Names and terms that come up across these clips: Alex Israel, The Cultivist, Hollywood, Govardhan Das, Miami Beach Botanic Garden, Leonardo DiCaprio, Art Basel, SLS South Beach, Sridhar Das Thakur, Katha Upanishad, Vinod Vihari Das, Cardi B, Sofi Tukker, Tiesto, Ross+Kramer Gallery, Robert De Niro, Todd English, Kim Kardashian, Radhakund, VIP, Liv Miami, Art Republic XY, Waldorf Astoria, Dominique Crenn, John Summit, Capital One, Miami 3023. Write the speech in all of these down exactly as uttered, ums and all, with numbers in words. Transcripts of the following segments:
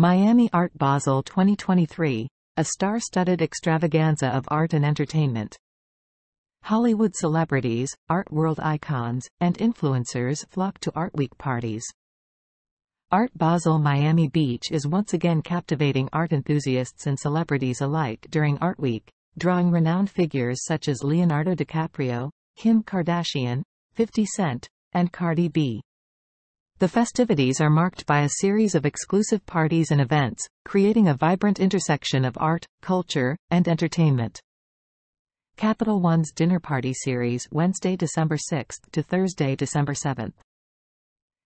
Miami Art Basel twenty twenty-three, a star-studded extravaganza of art and entertainment. Hollywood celebrities, art world icons, and influencers flock to Art Week parties. Art Basel Miami Beach is once again captivating art enthusiasts and celebrities alike during Art Week, drawing renowned figures such as Leonardo DiCaprio, Kim Kardashian, fifty cent, and Cardi B. The festivities are marked by a series of exclusive parties and events, creating a vibrant intersection of art, culture, and entertainment. Capital One's Dinner Party Series, Wednesday, December sixth to Thursday, December seventh.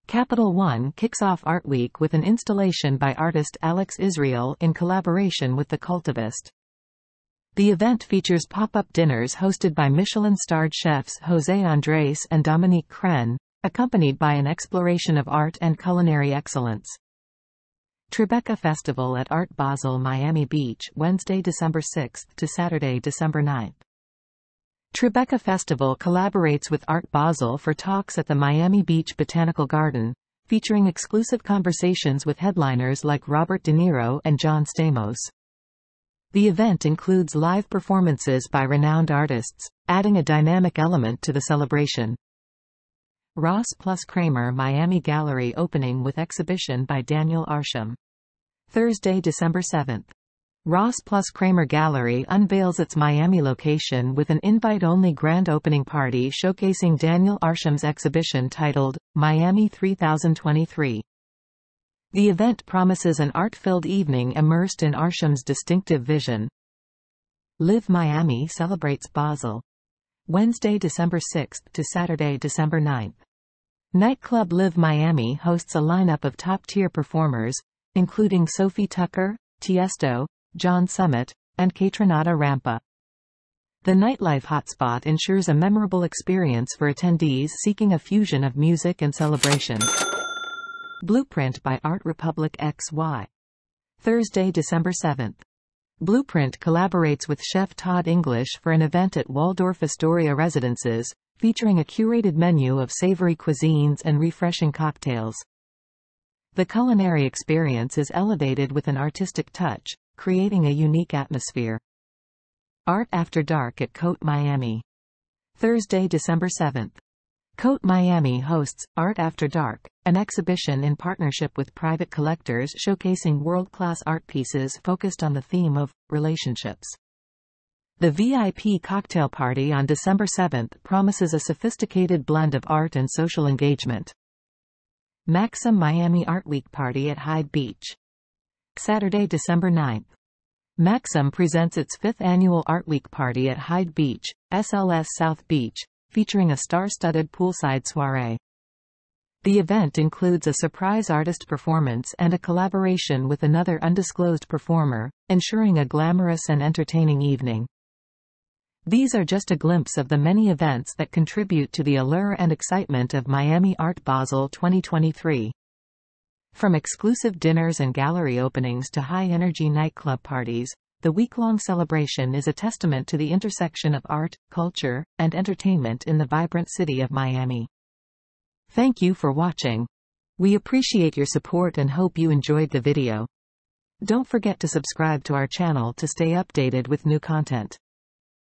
Capital One kicks off Art Week with an installation by artist Alex Israel in collaboration with The Cultivist. The event features pop-up dinners hosted by Michelin-starred chefs José Andrés and Dominique Crenn, accompanied by an exploration of art and culinary excellence. Tribeca Festival at Art Basel Miami Beach, Wednesday, December sixth to Saturday, December ninth. Tribeca Festival collaborates with Art Basel for talks at the Miami Beach Botanical Garden, featuring exclusive conversations with headliners like Robert De Niro and John Stamos. The event includes live performances by renowned artists, adding a dynamic element to the celebration. Ross plus Kramer Miami Gallery opening with exhibition by Daniel Arsham. Thursday, December seventh. Ross plus Kramer Gallery unveils its Miami location with an invite-only grand opening party showcasing Daniel Arsham's exhibition titled Miami three thousand twenty-three. The event promises an art-filled evening immersed in Arsham's distinctive vision. Liv Miami celebrates Basel. Wednesday, December sixth to Saturday, December ninth. Nightclub Liv Miami hosts a lineup of top-tier performers, including Sofi Tukker, Tiesto, John Summit, and Kaytranada Rampa. The nightlife hotspot ensures a memorable experience for attendees seeking a fusion of music and celebration. Blueprint by Art Republic X Y. Thursday, December seventh. Blueprint collaborates with chef Todd English for an event at Waldorf Astoria Residences, featuring a curated menu of savory cuisines and refreshing cocktails. The culinary experience is elevated with an artistic touch, creating a unique atmosphere. Art After Dark at Cote Miami. Thursday, December seventh. Cote Miami hosts Art After Dark, an exhibition in partnership with private collectors showcasing world-class art pieces focused on the theme of relationships. The V I P cocktail party on December seventh promises a sophisticated blend of art and social engagement. Maxim Miami Art Week Party at Hyde Beach. Saturday, December ninth. Maxim presents its fifth annual Art Week Party at Hyde Beach, S L S South Beach, featuring a star-studded poolside soiree. The event includes a surprise artist performance and a collaboration with another undisclosed performer, ensuring a glamorous and entertaining evening. These are just a glimpse of the many events that contribute to the allure and excitement of Miami Art Basel twenty twenty-three. From exclusive dinners and gallery openings to high-energy nightclub parties, the week-long celebration is a testament to the intersection of art, culture, and entertainment in the vibrant city of Miami. Thank you for watching. We appreciate your support and hope you enjoyed the video. Don't forget to subscribe to our channel to stay updated with new content.